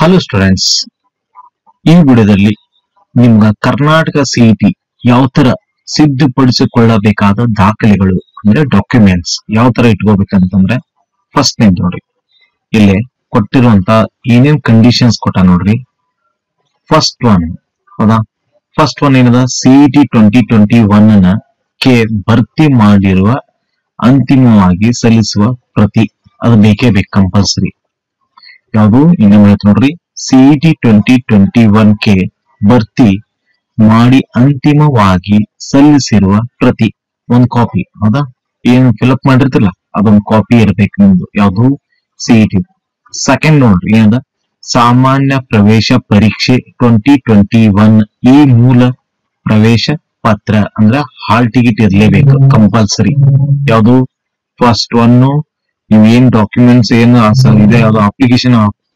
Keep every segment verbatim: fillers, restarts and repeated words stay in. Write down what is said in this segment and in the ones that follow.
Hello students, ಈ ವಿಡಿಯೋದಲ್ಲಿ ನಿಮ್ಮ ಕರ್ನಾಟಕ ಸಿಇಟಿ ಯಾವ ತರ ಸಿದ್ಧಪಡಿಸಿಕೊಳ್ಳಬೇಕಾದ ದಾಖಲೆಗಳು ಅಂದ್ರೆ ಡಾಕ್ಯುಮೆಂಟ್ಸ್ ಯಾವ ತರ ಇಟ್ಕೋಬೇಕಂತಂದ್ರೆ ಫಸ್ಟ್ ನೇಮ್ ನೋಡಿ, ಇಲ್ಲಿ ಕೊಟ್ಟಿರುವಂತ ಏನೇನ್ ಕಂಡೀಷನ್ಸ್ ಕೊಟ್ಟ ನೋಡ್ರಿ. ಫಸ್ಟ್ ಒನ್ ಹೌದಾ, ಫಸ್ಟ್ ಒನ್ ಏನದ ಸಿಇಟಿ ಟ್ವೆಂಟಿ ಟ್ವೆಂಟಿ ಒನ್ ನ ಕೆ ಭರ್ತಿ ಮಾಡಿರುವ ಅಂತಿಮವಾಗಿ ಸಲ್ಲಿಸುವ ಪ್ರತಿ ಅದು ಬೇಕೇ ಬೇಕು, ಕಂಪಲ್ಸರಿ. ಯಾವುದು ಇನ್ನೊಂದು ಹೇಳ್ತು ನೋಡ್ರಿ, ಸಿಇಟಿ ಟ್ವೆಂಟಿ ಟ್ವೆಂಟಿ ಒನ್ ಕೆ ಭರ್ತಿ ಮಾಡಿ ಅಂತಿಮವಾಗಿ ಸಲ್ಲಿಸಿರುವ ಪ್ರತಿ ಒಂದ್ ಕಾಪಿ ಹೌದಾ, ಏನು ಫಿಲ್ಅಪ್ ಮಾಡಿರ್ತಿಲ್ಲ ಅದೊಂದು ಕಾಪಿ ಇರ್ಬೇಕು ನಿಮ್ದು, ಯಾವುದು ಸಿಇಟಿ. ಸೆಕೆಂಡ್ ನೋಡ್ರಿ ಏನದ ಸಾಮಾನ್ಯ ಪ್ರವೇಶ ಪರೀಕ್ಷೆ ಟ್ವೆಂಟಿ ಟ್ವೆಂಟಿ ಒನ್ ಈ ಮೂಲ ಪ್ರವೇಶ ಪತ್ರ ಅಂದ್ರ ಹಾಲ್ ಟಿಕೆಟ್ ಇರ್ಲೇಬೇಕು ಕಂಪಲ್ಸರಿ. ಯಾವುದು ಫಸ್ಟ್ ಒನ್ ನೀವ್ ಏನ್ ಡಾಕ್ಯುಮೆಂಟ್ಸ್ ಏನು ಇದೆ ಯಾವ್ದು ಅಪ್ಲಿಕೇಶನ್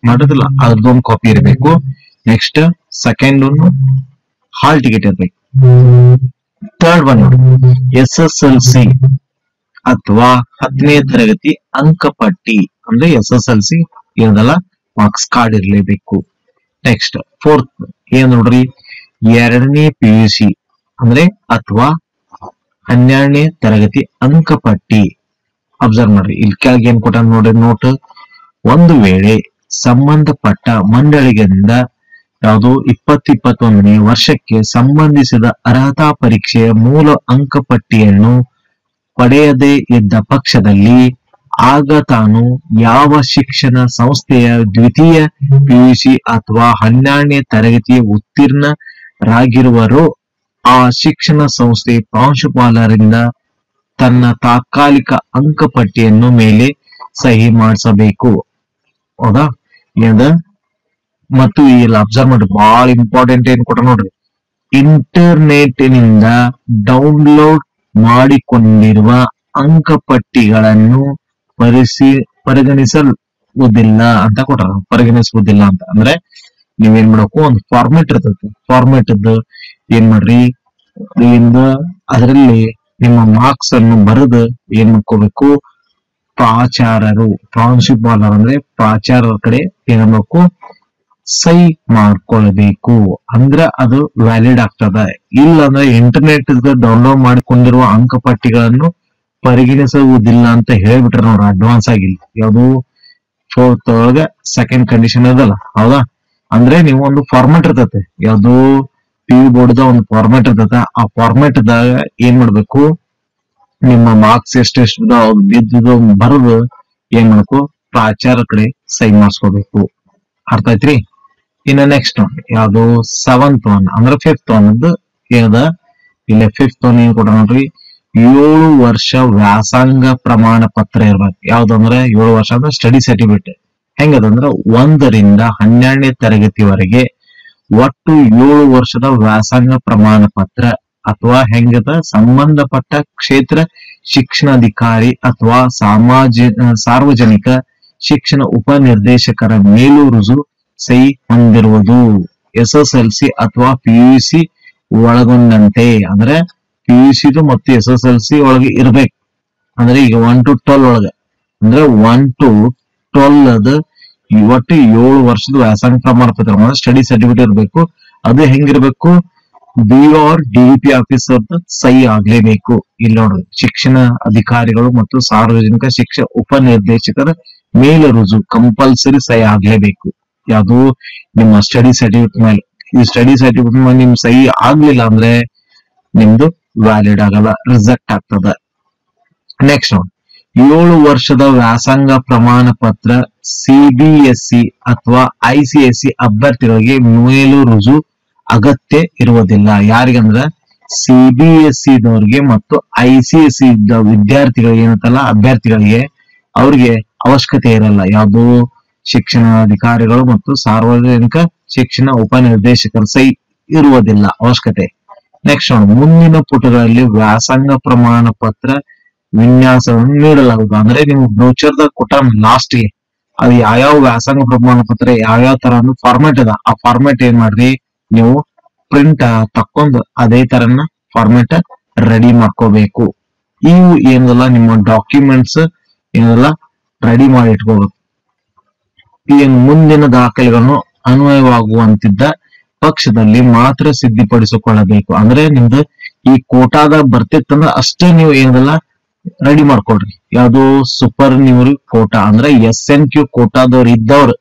ಮಾಡೋದಿಲ್ಲ ಅದ್ರದೊಂದು ಕಾಪಿ ಇರಬೇಕು. Next second one hall ticket ಇರ್ಬೇಕು. Third one S S L C ಅಥವಾ ಹತ್ತನೇ ತರಗತಿ ಅಂಕಪಟ್ಟಿ ಅಂದ್ರೆ ಎಸ್ ಎಸ್ ಎಲ್ ಸಿ ಏನದಲ್ಲ ಮಾರ್ಕ್ಸ್ ಕಾರ್ಡ್ ಇರ್ಲೇಬೇಕು. ನೆಕ್ಸ್ಟ್ ಫೋರ್ತ್ ಏನ್ ನೋಡ್ರಿ, ಎರಡನೇ ಪಿ ಯು ಸಿ ಅಂದ್ರೆ ಅಥವಾ ಹನ್ನೆರಡನೇ ತರಗತಿ ಅಂಕಪಟ್ಟಿ. ಅಬ್ಸರ್ವ್ ಮಾಡ್ರಿ ಇಲ್ಲಿ ಕೆಳಗೆ ಏನ್ ಕೊಟ್ಟ ನೋಡ್ರಿ ನೋಟ್, ಒಂದು ವೇಳೆ ಸಂಬಂಧಪಟ್ಟ ಮಂಡಳಿಗಳಿಂದ ಯಾವುದು ಇಪ್ಪತ್ ಇಪ್ಪತ್ತೊಂದನೇ ವರ್ಷಕ್ಕೆ ಸಂಬಂಧಿಸಿದ ಅರ್ಹತಾ ಪರೀಕ್ಷೆಯ ಮೂಲ ಅಂಕಪಟ್ಟಿಯನ್ನು ಪಡೆಯದೇ ಇದ್ದ ಪಕ್ಷದಲ್ಲಿ ಆಗ ತಾನು ಯಾವ ಶಿಕ್ಷಣ ಸಂಸ್ಥೆಯ ದ್ವಿತೀಯ ಪಿಯುಸಿ ಅಥವಾ ಹನ್ನೆರಡನೇ ತರಗತಿಯ ಉತ್ತೀರ್ಣರಾಗಿರುವರೋ ಆ ಶಿಕ್ಷಣ ಸಂಸ್ಥೆ ಪ್ರಾಂಶುಪಾಲರಿಂದ ತನ್ನ ತಾತ್ಕಾಲಿಕ ಅಂಕಪಟ್ಟಿಯನ್ನು ಮೇಲೆ ಸಹಿ ಮಾಡಿಸಬೇಕು ಹೌದಾ. ಮತ್ತು ಇಲ್ಲಿ ಅಬ್ಸರ್ವ್ ಮಾಡಿ ಬಹಳ ಇಂಪಾರ್ಟೆಂಟ್ ಏನ್ ಕೊಟ್ಟ ನೋಡ್ರಿ, ಇಂಟರ್ನೆಟ್ ನಿಂದ ಡೌನ್ಲೋಡ್ ಮಾಡಿಕೊಂಡಿರುವ ಅಂಕಪಟ್ಟಿಗಳನ್ನು ಪರಿಸಿ ಪರಿಗಣಿಸಲ್ವುದಿಲ್ಲ ಅಂತ ಕೊಟ್ಟ, ಪರಿಗಣಿಸುವುದಿಲ್ಲ ಅಂತ ಅಂದ್ರೆ ನೀವೇನ್ ಮಾಡಬೇಕು, ಒಂದು ಫಾರ್ಮೆಟ್ ಇರ್ತದೆ, ಫಾರ್ಮೆಟ್ ಏನ್ ಮಾಡ್ರಿ ಅದರಲ್ಲಿ ನಿಮ್ಮ ಮಾರ್ಕ್ಸ್ ಅನ್ನು ಬರೆದು ಏನ್ ಮಾಡ್ಕೋಬೇಕು, ಪ್ರಾಚಾರ್ಯರು ಪ್ರಾಂಶುಪಾಲರು ಅಂದ್ರೆ ಪ್ರಾಚಾರ್ಯರ ಕಡೆ ಏನ್ ಮಾಡ್ಬೇಕು ಸಹಿ ಮಾಡ್ಕೊಳ್ಬೇಕು ಅಂದ್ರ ಅದು ವ್ಯಾಲಿಡ್ ಆಗ್ತದ. ಇಲ್ಲ ಅಂದ್ರೆ ಇಂಟರ್ನೆಟ್ ಡೌನ್ಲೋಡ್ ಮಾಡಿಕೊಂಡಿರುವ ಅಂಕಪಟ್ಟಿಗಳನ್ನು ಪರಿಗಣಿಸುವುದಿಲ್ಲ ಅಂತ ಹೇಳ್ಬಿಟ್ರೆ ನೋಡ್ರಿ ಅಡ್ವಾನ್ಸ್ ಆಗಿಲ್ಲ. ಯಾವುದು ಫೋರ್ತ್ ಒಳಗ ಸೆಕೆಂಡ್ ಕಂಡೀಷನ್ ಅದಲ್ಲ ಹೌದಾ, ಅಂದ್ರೆ ನೀವು ಒಂದು ಫಾರ್ಮೆಟ್ ಇರ್ತತೆ, ಯಾವುದು ಪಿ ಯು ಬೋರ್ಡ್ದ ಒಂದು ಫಾರ್ಮೆಟ್ ಇರ್ತದ, ಆ ಫಾರ್ಮೆಟ್ ದಾಗ ಏನ್ ಮಾಡ್ಬೇಕು ನಿಮ್ಮ ಮಾರ್ಕ್ಸ್ ಎಷ್ಟೆಷ್ಟು ಬಿದ್ದು ಬರೆದು ಏನ್ ಮಾಡ್ಬೇಕು ಪ್ರಾಚಾರ್ಯ ಕಡೆ ಸೈನ್ ಮಾಡಿಸ್ಕೋಬೇಕು. ಅರ್ಥ ಆಯ್ತ್ರಿ. ಇನ್ನ ನೆಕ್ಸ್ಟ್ ಒನ್ ಯಾವ್ದು ಸೆವೆಂತ್ ಒನ್ ಅಂದ್ರೆ ಫಿಫ್ತ್ ಒನ್ ಏನದ ಇಲ್ಲ ಫಿಫ್ತ್ ಒನ್ ಏನ್ ಕೊಡ ನೋಡ್ರಿ, ಏಳು ವರ್ಷ ವ್ಯಾಸಂಗ ಪ್ರಮಾಣ ಪತ್ರ ಇರ್ಬೇಕು. ಯಾವ್ದಂದ್ರೆ ಏಳು ವರ್ಷ ಅಂದ್ರೆ ಸ್ಟಡಿ ಸರ್ಟಿಫಿಕೇಟ್, ಹೆಂಗದಂದ್ರ ಒಂದರಿಂದ ಹನ್ನೆರಡನೇ ತರಗತಿವರೆಗೆ ಒಟ್ಟು ಏಳು ವರ್ಷದ ವ್ಯಾಸಂಗ ಪ್ರಮಾಣ ಪತ್ರ ಅಥವಾ ಹೆಂಗದ ಸಂಬಂಧಪಟ್ಟ ಕ್ಷೇತ್ರ ಶಿಕ್ಷಣಾಧಿಕಾರಿ ಅಥವಾ ಸಮಾಜ ಸಾರ್ವಜನಿಕ ಶಿಕ್ಷಣ ಉಪ ನಿರ್ದೇಶಕರ ಮೇಲೂ ರುಜು ಸಹಿ ಹೊಂದಿರುವುದು ಎಸ್ ಎಸ್ ಎಲ್ ಸಿ ಅಥವಾ ಪಿಯುಸಿ ಒಳಗೊಂಡಂತೆ. ಅಂದ್ರೆ ಪಿಯುಸಿದು ಮತ್ತು ಎಸ್ ಎಸ್ ಎಲ್ ಸಿ ಒಳಗೆ ಇರ್ಬೇಕು. ಅಂದ್ರೆ ಈಗ ಒನ್ ಟು ಟ್ವೆಲ್ ಒಳಗೆ ಅಂದ್ರೆ ಒನ್ ಟು ಟ್ವೆಲ್ ಅದ ಒಟ್ಟು ಏಳು ವರ್ಷದ ವ್ಯಾಸಂಗ ಪ್ರಮಾಣ ಪತ್ರ ಸ್ಟಡಿ ಸರ್ಟಿಫಿಕೇಟ್ ಇರಬೇಕು. ಅದು ಹೆಂಗಿರ್ಬೇಕು, B R D P officer ಸಹಿ ಆಗ್ಲೇಬೇಕು. ಇಲ್ಲಿ ನೋಡ್ರಿ ಶಿಕ್ಷಣ ಅಧಿಕಾರಿಗಳು ಮತ್ತು ಸಾರ್ವಜನಿಕ ಶಿಕ್ಷಣ ಉಪ ನಿರ್ದೇಶಕರ ಮೇಲೆ ರುಜು ಕಂಪಲ್ಸರಿ ಸಹಿ ಆಗ್ಲೇಬೇಕು. ಯಾವುದು ನಿಮ್ಮ ಸ್ಟಡಿ ಸರ್ಟಿಫಿಕೇಟ್ ಮೇಲೆ, ಈ ಸ್ಟಡಿ ಸರ್ಟಿಫಿಕೇಟ್ ಮೇಲೆ ನಿಮ್ ಸಹಿ ಆಗ್ಲಿಲ್ಲ ಅಂದ್ರೆ ನಿಮ್ದು ವ್ಯಾಲಿಡ್ ಆಗಲ್ಲ, ರಿಜೆಕ್ಟ್ ಆಗ್ತದ. ನೆಕ್ಸ್ಟ್ ನೋಡಿ, ಏಳು ವರ್ಷದ ವ್ಯಾಸಂಗ ಪ್ರಮಾಣ ಪತ್ರ ಸಿಬಿಎಸ್ಇ ಅಥವಾ ಐಸಿಎಸ್ಇ ಅಭ್ಯರ್ಥಿಗಳಿಗೆ ಮೇಲು ರುಜು ಅಗತ್ಯ ಇರುವುದಿಲ್ಲ. ಯಾರಿಗಂದ್ರ ಸಿಬಿಎಸ್ಇ ದವ್ರಿಗೆ ಮತ್ತು ಐಸಿಎಸ್ಇ ವಿದ್ಯಾರ್ಥಿಗಳಿಗೆ ಏನಂತಲ್ಲ ಅಭ್ಯರ್ಥಿಗಳಿಗೆ ಅವ್ರಿಗೆ ಅವಶ್ಯಕತೆ ಇರಲ್ಲ. ಯಾವುದು ಶಿಕ್ಷಣಾಧಿಕಾರಿಗಳು ಮತ್ತು ಸಾರ್ವಜನಿಕ ಶಿಕ್ಷಣ ಉಪನಿರ್ದೇಶಕರ ಸಹಿ ಇರುವುದಿಲ್ಲ ಅವಶ್ಯಕತೆ. ನೆಕ್ಸ್ಟ್ ನೋಡಿ, ಮುಂದಿನ ಪುಟಗಳಲ್ಲಿ ವ್ಯಾಸಂಗ ಪ್ರಮಾಣ ಪತ್ರ ವಿನ್ಯಾಸವನ್ನು ನೀಡಲಾಗುವುದು. ಅಂದ್ರೆ ನೀವು ಬ್ರೋಚರ್ದ ಕೊಟ್ಟ ಲಾಸ್ಟ್ಗೆ ಅದು ಯಾವ್ಯಾವ ವ್ಯಾಸಂಗ ಪ್ರಮಾಣ ಪತ್ರ ಯಾವ್ಯಾವ ತರ ಫಾರ್ಮೆಟ್ ಅದ, ಆ ಫಾರ್ಮೆಟ್ ಏನ್ ಮಾಡ್ರಿ ನೀವು ಪ್ರಿಂಟ್ ತಕ್ಕೊಂಡು ಅದೇ ತರನ ಫಾರ್ಮೆಟ್ ರೆಡಿ ಮಾಡ್ಕೋಬೇಕು. ಇವು ಏನದಲ್ಲ ನಿಮ್ಮ ಡಾಕ್ಯುಮೆಂಟ್ಸ್ ಏನದಲ್ಲ ರೆಡಿ ಮಾಡಿ ಇಟ್ಕೋಬೇಕು. ಈ ಮುಂದಿನ ದಾಖಲೆಗಳನ್ನು ಅನ್ವಯವಾಗುವಂತಿದ್ದ ಪಕ್ಷದಲ್ಲಿ ಮಾತ್ರ ಸಿದ್ಧಿಪಡಿಸಿಕೊಳ್ಳಬೇಕು. ಅಂದ್ರೆ ನಿಮ್ದು ಈ ಕೋಟಾದ ಬರ್ತಿತ್ತಂದ್ರ ಅಷ್ಟೇ ನೀವು ಏನಲ್ಲ ರೆಡಿ ಮಾಡ್ಕೊಳ್ರಿ. ಯಾವ್ದು ಸೂಪರ್ ನ್ಯೂರಿ ಕೋಟಾ ಅಂದ್ರೆ ಎಸ್ ಎನ್ ಕ್ಯೂ ಕೋಟಾದವ್ರು ಇದ್ದವ್ರು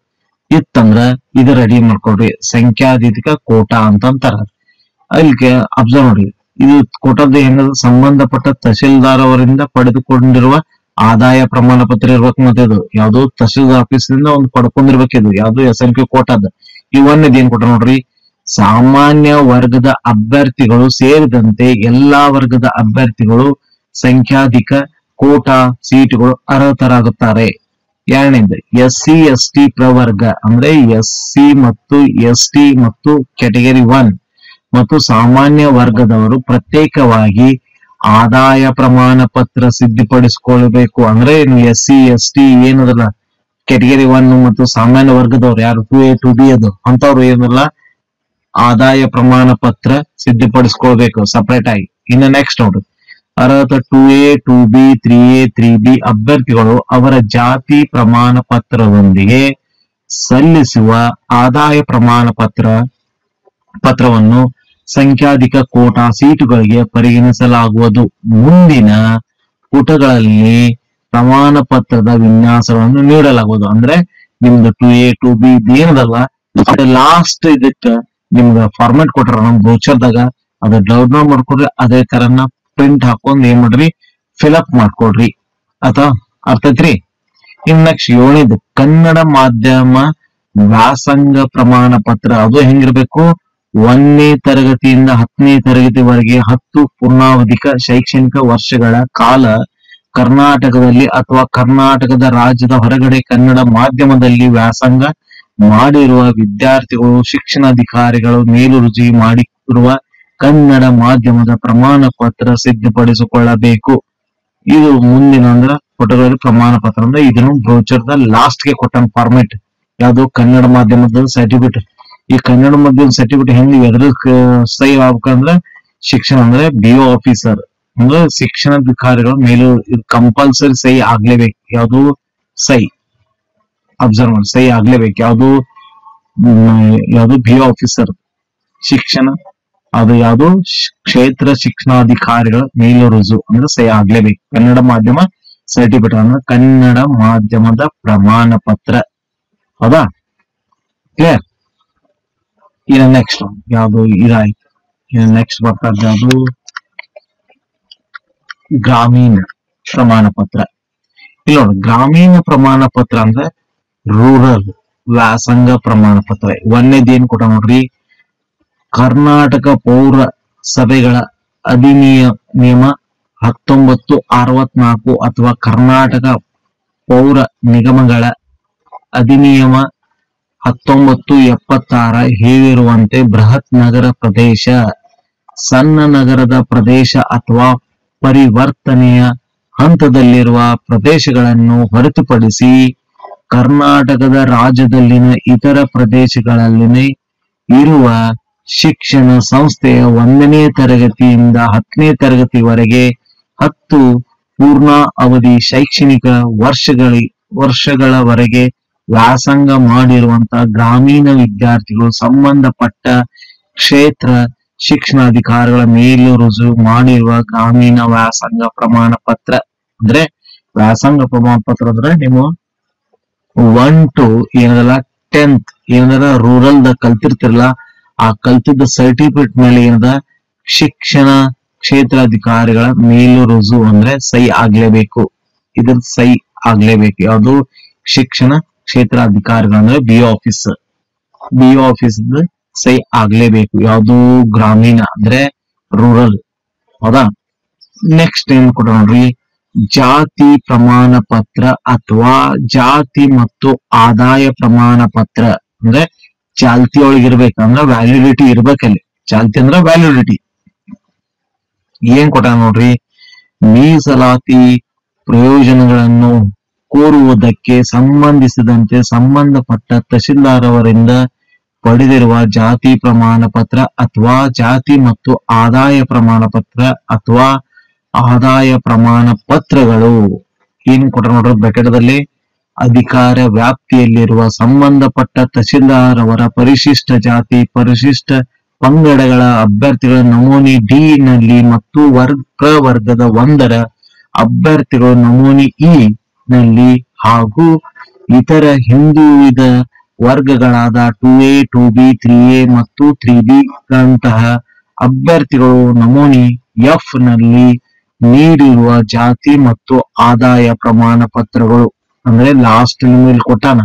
ಇತ್ತಂದ್ರ ಇದು ರೆಡಿ ಮಾಡ್ಕೊಳ್ರಿ. ಸಂಖ್ಯಾತೀತ ಕೋಟಾ ಅಂತಂತಾರ. ಅಲ್ಲಿಗೆ ಅಬ್ಸರ್ವ್ ನೋಡಿ, ಇದು ಕೋಟಾದ ಏನಾದ್ರು ಸಂಬಂಧಪಟ್ಟ ತಹಶೀಲ್ದಾರ್ ಅವರಿಂದ ಪಡೆದುಕೊಂಡಿರುವ ಆದಾಯ ಪ್ರಮಾಣ ಪತ್ರ ಇರ್ಬೇಕು. ಮತ್ತೆ ಇದು ಯಾವ್ದು ತಹಶೀಲ್ದಾರ್ ಆಫೀಸ್ ನಿಂದ ಒಂದು ಪಡ್ಕೊಂಡಿರ್ಬೇಕಿದ್ರು. ಯಾವ್ದು ಎಸ್ ಎನ್ ಕ್ಯೂ ಕೋಟಾದ ಇವನ್ನೇದ್ ಏನ್ ಕೊಟ್ರ ನೋಡ್ರಿ, ಸಾಮಾನ್ಯ ವರ್ಗದ ಅಭ್ಯರ್ಥಿಗಳು ಸೇರಿದಂತೆ ಎಲ್ಲಾ ವರ್ಗದ ಅಭ್ಯರ್ಥಿಗಳು ಸಂಖ್ಯಾಧಿಕ ಕೋಟಾ ಸೀಟುಗಳು ಅರ್ಹತರಾಗುತ್ತಾರೆ. ಎರಡನೇದು ಎಸ್ ಸಿ ಎಸ್ ಟಿ ಪ್ರವರ್ಗ ಅಂದ್ರೆ ಎಸ್ ಸಿ ಮತ್ತು ಎಸ್ ಟಿ ಮತ್ತು ಕ್ಯಾಟಗರಿ ಒನ್ ಮತ್ತು ಸಾಮಾನ್ಯ ವರ್ಗದವರು ಪ್ರತ್ಯೇಕವಾಗಿ ಆದಾಯ ಪ್ರಮಾಣ ಪತ್ರ ಸಿದ್ಧಪಡಿಸಿಕೊಳ್ಳಬೇಕು. ಅಂದ್ರೆ ಎಸ್ ಸಿ ಎಸ್ ಟಿ ಏನದಲ್ಲ ಕ್ಯಾಟಗರಿ ಒನ್ ಮತ್ತು ಸಾಮಾನ್ಯ ವರ್ಗದವ್ರು ಯಾರು ಟು ಎ ಟು ಬಿ ಅದು ಅಂತವ್ರು ಏನಲ್ಲ ಆದಾಯ ಪ್ರಮಾಣ ಪತ್ರ ಸಿದ್ಧಪಡಿಸ್ಕೊಳ್ಬೇಕು ಸಪರೇಟ್ ಆಗಿ. ಇನ್ನು ನೆಕ್ಸ್ಟ್ ನೋಡ್ರಿ, ಅರ್ಹತ two A two B three A three B ಅಭ್ಯರ್ಥಿಗಳು ಅವರ ಜಾತಿ ಪ್ರಮಾಣ ಪತ್ರದೊಂದಿಗೆ ಸಲ್ಲಿಸುವ ಆದಾಯ ಪ್ರಮಾಣ ಪತ್ರ ಪತ್ರವನ್ನು ಸಂಖ್ಯಾಧಿಕ ಕೋಟಾ ಸೀಟುಗಳಿಗೆ ಪರಿಗಣಿಸಲಾಗುವುದು. ಮುಂದಿನ ಪುಟಗಳಲ್ಲಿ ಪ್ರಮಾಣ ಪತ್ರದ ವಿನ್ಯಾಸವನ್ನು ನೀಡಲಾಗುವುದು. ಅಂದ್ರೆ ನಿಮ್ದು ಟು ಎ ಟು ಬಿ ಏನದಲ್ಲ ಲಾಸ್ಟ್ ಇದಕ್ಕೆ ನಿಮ್ಗ ಫಾರ್ಮೆಟ್ ಕೊಟ್ರ ನಮ್ ಬ್ರೋಚರ್ದಾಗ, ಅದ ಡೌನ್ಲೋಡ್ ಮಾಡ್ಕೊಡ್ರಿ. ಅದೇ ತರನ ಪ್ರಿಂಟ್ ಹಾಕೊಂಡ್ ಏನ್ ಮಾಡ್ರಿ ಫಿಲಪ್ ಮಾಡ್ಕೊಡ್ರಿ. ಅತ ಅರ್ಥೈತ್ರಿ. ಇನ್ ನೆಕ್ಸ್ಟ್ ಏಳನೇದು ಕನ್ನಡ ಮಾಧ್ಯಮ ವ್ಯಾಸಂಗ ಪ್ರಮಾಣ ಪತ್ರ. ಅದು ಹೆಂಗಿರ್ಬೇಕು, ಒಂದನೇ ತರಗತಿಯಿಂದ ಹತ್ತನೇ ತರಗತಿವರೆಗೆ ಹತ್ತು ಪೂರ್ಣಾವಧಿಕ ಶೈಕ್ಷಣಿಕ ವರ್ಷಗಳ ಕಾಲ ಕರ್ನಾಟಕದಲ್ಲಿ ಅಥವಾ ಕರ್ನಾಟಕದ ರಾಜ್ಯದ ಹೊರಗಡೆ ಕನ್ನಡ ಮಾಧ್ಯಮದಲ್ಲಿ ವ್ಯಾಸಂಗ ಮಾಡಿರುವ ವಿದ್ಯಾರ್ಥಿಗಳು ಶಿಕ್ಷಣಾಧಿಕಾರಿಗಳು ಮೇಲುರುಜಿ ಮಾಡಿರುವ ಕನ್ನಡ ಮಾಧ್ಯಮದ ಪ್ರಮಾಣ ಪತ್ರ ಸಿದ್ಧಪಡಿಸಿಕೊಳ್ಳಬೇಕು. ಇದು ಮುಂದಿನ ಅಂದ್ರ ಪುಟಗಳಲ್ಲಿ ಪ್ರಮಾಣ ಪತ್ರ ಅಂದ್ರೆ ಇದನ್ನು ಬ್ರೋಚರ್ದ ಲಾಸ್ಟ್ ಗೆ ಕೊಟ್ಟ ಫಾರ್ಮೆಟ್. ಯಾವ್ದು ಕನ್ನಡ ಮಾಧ್ಯಮದ ಸರ್ಟಿಫಿಕೇಟ್. ಈ ಕನ್ನಡ ಮಾಧ್ಯಮದ ಸರ್ಟಿಫಿಕೇಟ್ ಹೆಂಗ್ ಎದ್ರ ಸಹಿ ಆಗ್ಬೇಕಂದ್ರ ಶಿಕ್ಷಣ ಅಂದ್ರೆ ಬಿ ಒ ಆಫೀಸರ್ ಅಂದ್ರೆ ಶಿಕ್ಷಣಾಧಿಕಾರಿಗಳು ಮೇಲೂ ಕಂಪಲ್ಸರಿ ಸಹಿ ಆಗ್ಲೇಬೇಕು. ಯಾವ್ದು ಸಹಿ ಅಬ್ಸರ್ವ್ ಮಾಡಿ ಸಹಿ ಆಗ್ಲೇಬೇಕು. ಯಾವ್ದು ಯಾವ್ದು ಬಿ ಒ ಆಫೀಸರ್ ಶಿಕ್ಷಣ ಅದು ಯಾವ್ದು ಕ್ಷೇತ್ರ ಶಿಕ್ಷಣಾಧಿಕಾರಿಗಳ ಮೇಲುರುಜು ಅಂದ್ರೆ ಸಹಿ ಆಗ್ಲೇಬೇಕು. ಕನ್ನಡ ಮಾಧ್ಯಮ ಸರ್ಟಿಫಿಕೇಟ್ ಅಂದ್ರೆ ಕನ್ನಡ ಮಾಧ್ಯಮದ ಪ್ರಮಾಣ ಪತ್ರ. ಹೌದಾ, ಕ್ಲಿಯರ್? ಇನ್ನ ನೆಕ್ಸ್ಟ್ ಯಾವ್ದು ಇದಾಯ್ತು. ಇನ್ನ ನೆಕ್ಸ್ಟ್ ಬರ್ತದ ಯಾವ್ದು ಗ್ರಾಮೀಣ ಪ್ರಮಾಣ ಪತ್ರ. ಇಲ್ಲಿ ನೋಡಿ, ಗ್ರಾಮೀಣ ಪ್ರಮಾಣ ಪತ್ರ ಅಂದ್ರೆ ರೂರಲ್ ವ್ಯಾಸಂಗ ಪ್ರಮಾಣ ಪತ್ರ. ಒಂದೇದ್ ಏನ್ ಕೊಟ್ಟ ನೋಡ್ರಿ, ಕರ್ನಾಟಕ ಪೌರ ಸಭೆಗಳ ಅಧಿನಿಯಮ ಹತ್ತೊಂಬತ್ತು ಅರವತ್ನಾಲ್ಕು ಅಥವಾ ಕರ್ನಾಟಕ ಪೌರ ನಿಗಮಗಳ ಅಧಿನಿಯಮ ಹತ್ತೊಂಬತ್ತು ಎಪ್ಪತ್ತಾರ ಹೇಳಿರುವಂತೆ ಬೃಹತ್ ನಗರ ಪ್ರದೇಶ, ಸಣ್ಣ ನಗರದ ಪ್ರದೇಶ ಅಥವಾ ಪರಿವರ್ತನೆಯ ಹಂತದಲ್ಲಿರುವ ಪ್ರದೇಶಗಳನ್ನು ಹೊರತುಪಡಿಸಿ ಕರ್ನಾಟಕದ ರಾಜ್ಯದಲ್ಲಿನ ಇತರ ಪ್ರದೇಶಗಳಲ್ಲಿ ಇರುವ ಶಿಕ್ಷಣ ಸಂಸ್ಥೆಯ ಒಂದನೇ ತರಗತಿಯಿಂದ ಹತ್ತನೇ ತರಗತಿವರೆಗೆ ಹತ್ತು ಪೂರ್ಣ ಅವಧಿ ಶೈಕ್ಷಣಿಕ ವರ್ಷಗಳ ವರ್ಷಗಳವರೆಗೆ ವ್ಯಾಸಂಗ ಮಾಡಿರುವಂತಹ ಗ್ರಾಮೀಣ ವಿದ್ಯಾರ್ಥಿಗಳು ಸಂಬಂಧಪಟ್ಟ ಕ್ಷೇತ್ರ ಶಿಕ್ಷಣಾಧಿಕಾರಿಗಳ ಮೇಲೆ ರುಜು ಮಾಡಿರುವ ಗ್ರಾಮೀಣ ವ್ಯಾಸಂಗ ಪ್ರಮಾಣ ಪತ್ರ. ಅಂದ್ರೆ ವ್ಯಾಸಂಗ ಪ್ರಮಾಣ ಪತ್ರ ಅಂದ್ರೆ ನೀವು ಒನ್ ಟು ಏನದಲ್ಲ ಟೆಂತ್ ಏನದ ರೂರಲ್ ದ ಕಲ್ತಿರ್ತಿರಲ್ಲ, ಆ ಕಲ್ತಿದ್ದ ಸರ್ಟಿಫಿಕೇಟ್ ಮೇಲೆ ಏನದ ಶಿಕ್ಷಣ ಕ್ಷೇತ್ರಾಧಿಕಾರಿಗಳ ಮೇಲು ರುಜು ಅಂದ್ರೆ ಸಹಿ ಆಗ್ಲೇಬೇಕು. ಇದ್ರ ಸಹಿ ಆಗ್ಲೇಬೇಕು. ಯಾವ್ದು ಶಿಕ್ಷಣ ಕ್ಷೇತ್ರಾಧಿಕಾರಿಗಳ ಅಂದ್ರೆ B O office B O office ಸಹಿ ಆಗ್ಲೇಬೇಕು. ಯಾವ್ದು ಗ್ರಾಮೀಣ ಅಂದ್ರೆ ರೂರಲ್. ಹೌದಾ, ನೆಕ್ಸ್ಟ್ ಏನ್ ಕೊಟ್ಟ ನೋಡ್ರಿ, ಜಾತಿ ಪ್ರಮಾಣ ಪತ್ರ ಅಥವಾ ಜಾತಿ ಮತ್ತು ಆದಾಯ ಪ್ರಮಾಣ ಪತ್ರ. ಅಂದ್ರೆ ಚಾಲ್ತಿ ಒಳಗಿರ್ಬೇಕಂದ್ರ ವ್ಯಾಲಿಡಿಟಿ ಇರ್ಬೇಕಲ್ಲಿ. ಚಾಲ್ತಿ ಅಂದ್ರ ವ್ಯಾಲಿಡಿಟಿ. ಏನ್ ಕೊಟ್ಟ ನೋಡ್ರಿ, ಮೀಸಲಾತಿ ಪ್ರಯೋಜನಗಳನ್ನು ಕೋರುವುದಕ್ಕೆ ಸಂಬಂಧಿಸಿದಂತೆ ಸಂಬಂಧಪಟ್ಟ ತಹಶೀಲ್ದಾರ್ ಅವರಿಂದ ಪಡೆದಿರುವ ಜಾತಿ ಪ್ರಮಾಣ ಪತ್ರ ಅಥವಾ ಜಾತಿ ಮತ್ತು ಆದಾಯ ಪ್ರಮಾಣ ಪತ್ರ ಅಥವಾ ಆದಾಯ ಪ್ರಮಾಣ ಪತ್ರಗಳು. ಏನ್ ಕೊಟ್ಟ ನೋಡ್ರಿ ಬ್ರಾಕೆಟ್ ದಲ್ಲಿ ಅಧಿಕಾರ ವ್ಯಾಪ್ತಿಯಲ್ಲಿರುವ ಸಂಬಂಧಪಟ್ಟ ತಹಶೀಲ್ದಾರ್ ಅವರ ಪರಿಶಿಷ್ಟ ಜಾತಿ ಪರಿಶಿಷ್ಟ ಪಂಗಡಗಳ ಅಭ್ಯರ್ಥಿಗಳ ನಮೂನೆ ಡಿ ನಲ್ಲಿ ಮತ್ತು ವರ್ಗ ವರ್ಗದ ಒಂದರ ಅಭ್ಯರ್ಥಿಗಳ ನಮೂನೆ ಇ ನಲ್ಲಿ ಹಾಗೂ ಇತರ ಹಿಂದುಳಿದ ವರ್ಗಗಳಾದ two A two B three A ಮತ್ತು ತ್ರೀ ಬಿ ಗಳಂತಹ ಅಭ್ಯರ್ಥಿಗಳು ನಮೂನೆ ಎಫ್ ನಲ್ಲಿ ನೀಡಿರುವ ಜಾತಿ ಮತ್ತು ಆದಾಯ ಪ್ರಮಾಣ ಪತ್ರಗಳು ಅಂದ್ರೆ ಲಾಸ್ಟ್ ನಿಮಗೆ ಕೊಟ್ಟಾನ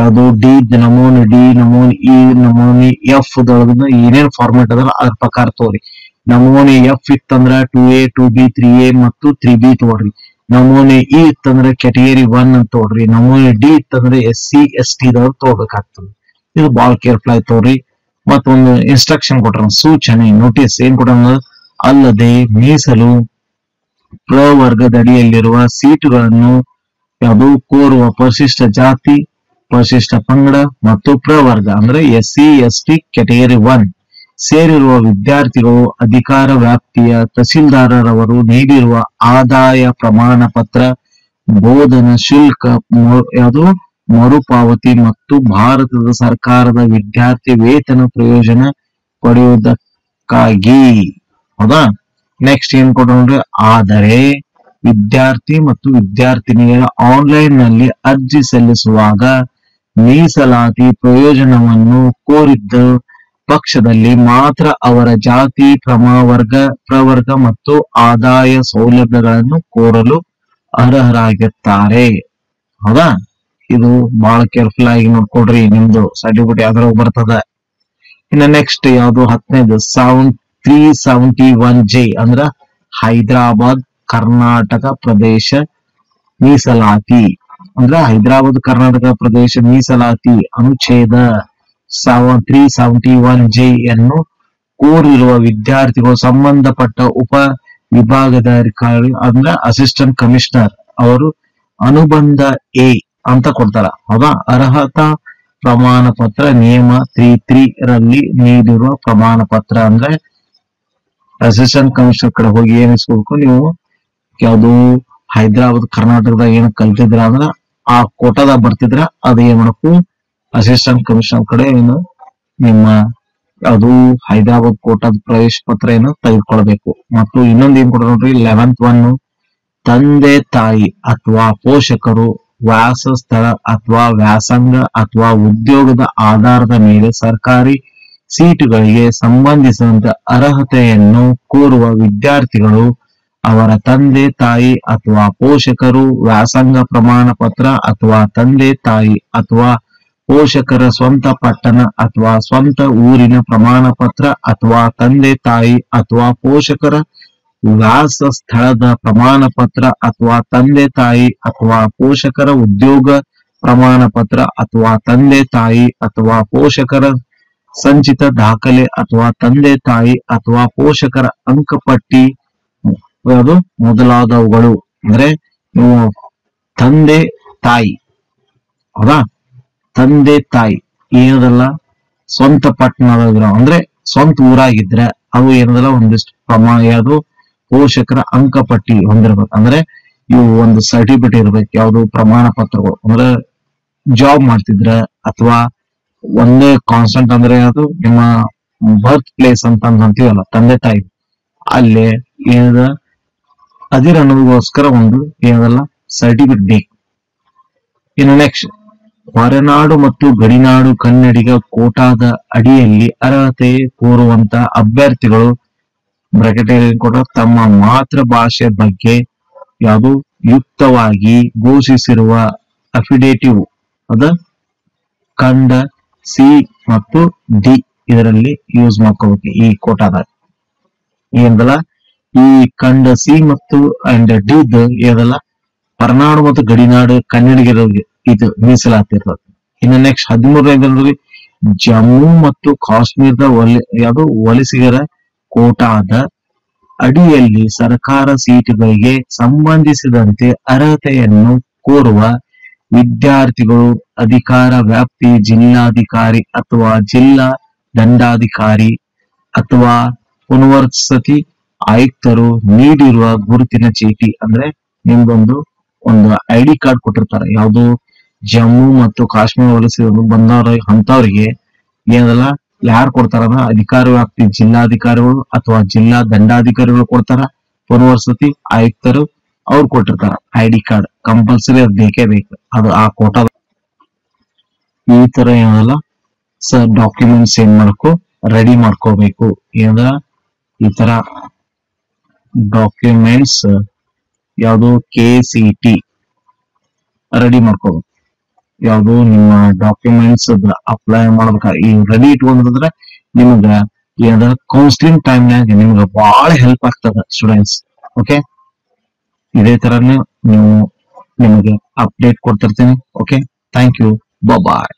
ಯಾವ್ದು ಡಿ ನಮೂನಿ ಡಿ ನಮೂನಿ ಇ ನಮೂನಿ ಎಫ್ ದೊಳಗ ಏನೇನ್ ಫಾರ್ಮೆಟ್ ಅದರ ಅದ್ರ ಪ್ರಕಾರ ತೋರಿ. ನಮೂನಿ ಎಫ್ ಇತ್ತಂದ್ರ two A two B three A ಮತ್ತು ತ್ರೀ ಬಿ ತೋಡ್ರಿ. ನಮೂನಿ ಇ ಇತ್ತಂದ್ರೆ ಕ್ಯಾಟಗರಿ ಒನ್ ಅಂತ ತೋಡ್ರಿ. ನಮೂನಿ ಡಿ ಇತ್ತಂದ್ರೆ ಎಸ್ ಸಿ ಎಸ್ ಟಿ ದವ್ರ ತೋಡ್ಬೇಕಾಗ್ತದೆ. ಇದು ಬಾಳ್ ಕೇರ್ಫುಲ್ ಆಯ್ತು ತೋರಿ. ಮತ್ತೊಂದು ಇನ್ಸ್ಟ್ರಕ್ಷನ್ ಕೊಟ್ರ ಸೂಚನೆ ನೋಟಿಸ್ ಏನ್ ಕೊಟ್ರ ಅಲ್ಲದೆ ಮೀಸಲು ಪ್ರವರ್ಗದಡಿಯಲ್ಲಿರುವ ಸೀಟುಗಳನ್ನು ಯಾವುದು ಕೋರುವ ಪರಿಶಿಷ್ಟ ಜಾತಿ ಪರಿಶಿಷ್ಟ ಪಂಗಡ ಮತ್ತು ಪ್ರವರ್ಗ ಅಂದ್ರೆ S C S T category one ಸೇರಿರುವ ವಿದ್ಯಾರ್ಥಿಗಳು ಅಧಿಕಾರ ವ್ಯಾಪ್ತಿಯ ತಹಸೀಲ್ದಾರರವರು ನೀಡಿರುವ ಆದಾಯ ಪ್ರಮಾಣ ಪತ್ರ ಬೋಧನ ಶುಲ್ಕ ಯಾವುದು ಮರುಪಾವತಿ ಮತ್ತು ಭಾರತದ ಸರ್ಕಾರದ ವಿದ್ಯಾರ್ಥಿ ವೇತನ ಪ್ರಯೋಜನ ಪಡೆಯುವುದಕ್ಕಾಗಿ. ಹೌದಾ, ನೆಕ್ಸ್ಟ್ ಏನ್ ಕೊಟ್ಟರೆ ಆದರೆ ವಿದ್ಯಾರ್ಥಿ ಮತ್ತು ವಿದ್ಯಾರ್ಥಿನಿಯರ ಆನ್ಲೈನ್ ನಲ್ಲಿ ಅರ್ಜಿ ಸಲ್ಲಿಸುವಾಗ ಮೀಸಲಾತಿ ಪ್ರಯೋಜನವನ್ನು ಕೋರಿದ್ದ ಪಕ್ಷದಲ್ಲಿ ಮಾತ್ರ ಅವರ ಜಾತಿ ಪ್ರಮಾವರ್ಗ ಪ್ರವರ್ಗ ಮತ್ತು ಆದಾಯ ಸೌಲಭ್ಯಗಳನ್ನು ಕೋರಲು ಅರ್ಹರಾಗಿರ್ತಾರೆ. ಹೌದಾ, ಇದು ಬಹಳ ಕೇರ್ಫುಲ್ ಆಗಿ ನೋಡ್ಕೊಡ್ರಿ, ನಿಮ್ದು ಸರ್ಟಿಫಿಕೇಟ್ ಯಾವ್ದಾರ ಬರ್ತದ. ಇನ್ನು ನೆಕ್ಸ್ಟ್ ಯಾವ್ದು ಹತ್ತನೇದು seven three seventy one J ಅಂದ್ರ ಹೈದರಾಬಾದ್ ಕರ್ನಾಟಕ ಪ್ರದೇಶ ಮೀಸಲಾತಿ ಅಂದ್ರ ಹೈದರಾಬಾದ್ ಕರ್ನಾಟಕ ಪ್ರದೇಶ ಮೀಸಲಾತಿ ಅನುಚ್ಛೇದ seven three seventy one J ಅನ್ನು ಕೋರಿರುವ ವಿದ್ಯಾರ್ಥಿಗಳು ಸಂಬಂಧಪಟ್ಟ ಉಪ ವಿಭಾಗದ ಅಧಿಕಾರಿ ಅಂದ್ರ ಅಸಿಸ್ಟೆಂಟ್ ಕಮಿಷನರ್ ಅವರು ಅನುಬಂಧ ಎ ಅಂತ ಕೊಡ್ತಾರ. ಹೌದಾ, ಅರ್ಹತಾ ಪ್ರಮಾಣ ಪತ್ರ ನಿಯಮ ತ್ರೀ ತ್ರೀ ರಲ್ಲಿ ನೀಡಿರುವ ಪ್ರಮಾಣ ಪತ್ರ ಅಂದ್ರೆ ಅಸಿಸ್ಟೆಂಟ್ ಕಮಿಷನರ್ ಕಡೆ ಹೋಗಿ ಏನ್ ಇಸ್ಕೋಬೇಕು, ನೀವು ಯಾವ್ದು ಹೈದರಾಬಾದ್ ಕರ್ನಾಟಕದಾಗ ಏನ್ ಕಲ್ತಿದ್ರ ಅಂದ್ರ ಆ ಕೋಟಾದಾಗ ಬರ್ತಿದ್ರ ಅದ ಏನ್ ಮಾಡಬೇಕು ಅಸಿಸ್ಟೆಂಟ್ ಕಮಿಷನರ್ ಕಡೆ ಏನು ನಿಮ್ಮ ಯಾವ್ದು ಹೈದರಾಬಾದ್ ಕೋಟಾದ ಪ್ರವೇಶ ಪತ್ರ ಏನು ತೆಗೆದುಕೊಳ್ಬೇಕು. ಮತ್ತು ಇನ್ನೊಂದ್ ಏನ್ ಕೊಡ ನೋಡ್ರಿ ಲೆವೆಂತ್ ಒನ್ ತಂದೆ ತಾಯಿ ಅಥವಾ ಪೋಷಕರು ವಾಸಸ್ಥಳ ಅಥವಾ ವ್ಯಾಸಂಗ ಅಥವಾ ಉದ್ಯೋಗದ ಆಧಾರದ ಮೇಲೆ ಸರ್ಕಾರಿ ಸೀಟುಗಳಿಗೆ ಸಂಬಂಧಿಸಿದಂತೆ ಅರ್ಹತೆಯನ್ನು ಕೋರುವ ವಿದ್ಯಾರ್ಥಿಗಳು ಅವರ ತಂದೆ ತಾಯಿ ಅಥವಾ ಪೋಷಕರು ವ್ಯಾಸಂಗ ಪ್ರಮಾಣ ಪತ್ರ ಅಥವಾ ತಂದೆ ತಾಯಿ ಅಥವಾ ಪೋಷಕರ ಸ್ವಂತ ಪಟ್ಟಣ ಅಥವಾ ಸ್ವಂತ ಊರಿನ ಪ್ರಮಾಣ ಪತ್ರ ಅಥವಾ ತಂದೆ ತಾಯಿ ಅಥವಾ ಪೋಷಕರ ವಾಸ ಸ್ಥಳದ ಪ್ರಮಾಣ ಪತ್ರ ಅಥವಾ ತಂದೆ ತಾಯಿ ಅಥವಾ ಪೋಷಕರ ಉದ್ಯೋಗ ಪ್ರಮಾಣ ಪತ್ರ ಅಥವಾ ತಂದೆ ತಾಯಿ ಅಥವಾ ಪೋಷಕರ ಸಂಚಿತ ದಾಖಲೆ ಅಥವಾ ತಂದೆ ತಾಯಿ ಅಥವಾ ಪೋಷಕರ ಅಂಕಪಟ್ಟಿ ಮೊದಲಾದವುಗಳು ಅಂದ್ರೆ ತಂದೆ ತಾಯಿ. ಹೌದಾ, ತಂದೆ ತಾಯಿ ಏನದಲ್ಲ ಸ್ವಂತ ಪಟ್ಟಣದ ಅಂದ್ರೆ ಸ್ವಂತ ಊರಾಗಿದ್ರೆ ಅವು ಏನದಲ್ಲ ಒಂದಿಷ್ಟು ಪ್ರಮಾಣ ಯಾವುದು ಪೋಷಕರ ಅಂಕಪಟ್ಟಿ ಹೊಂದಿರ್ಬೇಕು. ಅಂದ್ರೆ ಇವು ಒಂದು ಸರ್ಟಿಫಿಕೇಟ್ ಇರ್ಬೇಕು, ಯಾವುದು ಪ್ರಮಾಣ ಪತ್ರಗಳು ಅಂದ್ರೆ ಜಾಬ್ ಮಾಡ್ತಿದ್ರ ಅಥವಾ ಒಂದೇ ಕಾನ್ಸ್ಟೆಂಟ್ ಅಂದ್ರೆ ಅದು ನಿಮ್ಮ ಬರ್ತ್ ಪ್ಲೇಸ್ ಅಂತ ಅಂತೀವಲ್ಲ ತಂದೆ ತಾಯಿ ಅಲ್ಲೇ ಏನದ ಅದಿರ ಅನ್ನೋದಕ್ಕೋಸ್ಕರ ಒಂದು ಏನದಲ್ಲ ಸರ್ಟಿಫಿಕೇಟ್ ಬೇಕು. ಇನ್ನು ನೆಕ್ಸ್ಟ್ ಹೊರನಾಡು ಮತ್ತು ಗಡಿನಾಡು ಕನ್ನಡಿಗ ಕೋಟಾದ ಅಡಿಯಲ್ಲಿ ಅರ್ಹತೆ ಕೋರುವಂತ ಅಭ್ಯರ್ಥಿಗಳು ಬ್ರಾಕೆಟ್ ಕೊಟ್ಟ ತಮ್ಮ ಮಾತೃ ಭಾಷೆ ಬಗ್ಗೆ ಯಾವುದು ಯುಕ್ತವಾಗಿ ಘೋಷಿಸಿರುವ ಅಫಿಡೇಟಿವ್ ಅದ ಖಂಡ ಸಿ ಮತ್ತು ಡಿ ಇದರಲ್ಲಿ ಯೂಸ್ ಮಾಡ್ಕೋಬೇಕು. ಈ ಕೋಟಾದಾಗ ಏನದಲ್ಲ ಈ ಖಂಡ ಸಿ ಮತ್ತು ಅಂಡ್ ಡಿ ಏನದಲ್ಲ ಹೊರನಾಡು ಮತ್ತು ಗಡಿನಾಡು ಕನ್ನಡಿಗರಿಗೆ ಇದು ಮೀಸಲಾತಿ ಇರ್ತದೆ. ಇನ್ನು ನೆಕ್ಸ್ಟ್ ಹದಿಮೂರನೇ ಜಮ್ಮು ಮತ್ತು ಕಾಶ್ಮೀರದ ವಲ ಯಾವುದು ವಲಸಿಗರ ಕೋಟಾದ ಅಡಿಯಲ್ಲಿ ಸರ್ಕಾರ ಸೀಟುಗಳಿಗೆ ಸಂಬಂಧಿಸಿದಂತೆ ಅರ್ಹತೆಯನ್ನು ಕೋರುವ ವಿದ್ಯಾರ್ಥಿಗಳು ಅಧಿಕಾರ ವ್ಯಾಪ್ತಿ ಜಿಲ್ಲಾಧಿಕಾರಿ ಅಥವಾ ಜಿಲ್ಲಾ ದಂಡಾಧಿಕಾರಿ ಅಥವಾ ಪುನರ್ವಸತಿ ಆಯುಕ್ತರು ನೀಡಿರುವ ಗುರುತಿನ ಚೀಟಿ ಅಂದ್ರೆ ನಿಮ್ಗೊಂದು ಒಂದು ಐ ಡಿ ಕಾರ್ಡ್ ಕೊಟ್ಟಿರ್ತಾರೆ, ಯಾವುದು ಜಮ್ಮು ಮತ್ತು ಕಾಶ್ಮೀರ ವಲಸೆಯವರು ಬಂದವ್ರಿಗೆ ಅಂತವ್ರಿಗೆ ಏನೆಲ್ಲ ಯಾರು ಕೊಡ್ತಾರನ್ನ ಅಧಿಕಾರಿ ವ್ಯಾಪ್ತಿ ಜಿಲ್ಲಾಧಿಕಾರಿಗಳು ಅಥವಾ ಜಿಲ್ಲಾ ದಂಡಾಧಿಕಾರಿಗಳು ಕೊಡ್ತಾರ, ಪುನರ್ವಸತಿ ಆಯುಕ್ತರು ಅವ್ರು ಕೊಟ್ಟಿರ್ತಾರ. ಐ ಡಿ ಕಾರ್ಡ್ ಕಂಪಲ್ಸರಿ ಅದು ಬೇಕೇ ಬೇಕು. ಅದು ಆ ಕೋಟಾ ಈ ತರ ಏನಲ್ಲ ಸರ್ ಡಾಕ್ಯುಮೆಂಟ್ಸ್ ಏನ್ ಮಾಡ್ಕೊ ರೆಡಿ ಮಾಡ್ಕೋಬೇಕು. ಏನಲ್ಲ ಈ ತರ ಡಾಕ್ಯುಮೆಂಟ್ಸ್ ಯಾವುದು ಕೆ ಸಿ ಟಿ ರೆಡಿ ಮಾಡ್ಕೋಬೇಕು. ಯಾವುದು ನಿಮ್ಮ ಡಾಕ್ಯುಮೆಂಟ್ಸ್ ಅಪ್ಲೈ ಮಾಡ್ಬೇಕಾದ್ರೆ ಈ ರೆಡಿ ಇಟ್ಕೊಂಡ್ರೆ ನಿಮ್ಗ ಏನಾದ್ರ ಕೌನ್ಸಿಲಿಂಗ್ ಟೈಮ್ ನಾಗ ನಿಮ್ಗ ಬಹಳ ಹೆಲ್ಪ್ ಆಗ್ತದ ಸ್ಟೂಡೆಂಟ್ಸ್. ಓಕೆ, ಇದೇ ತರನೇ ನೀವು ನಿಮಗೆ ಅಪ್ಡೇಟ್ ಕೊಡ್ತಿರ್ತೀನಿ. Okay, thank you, bye.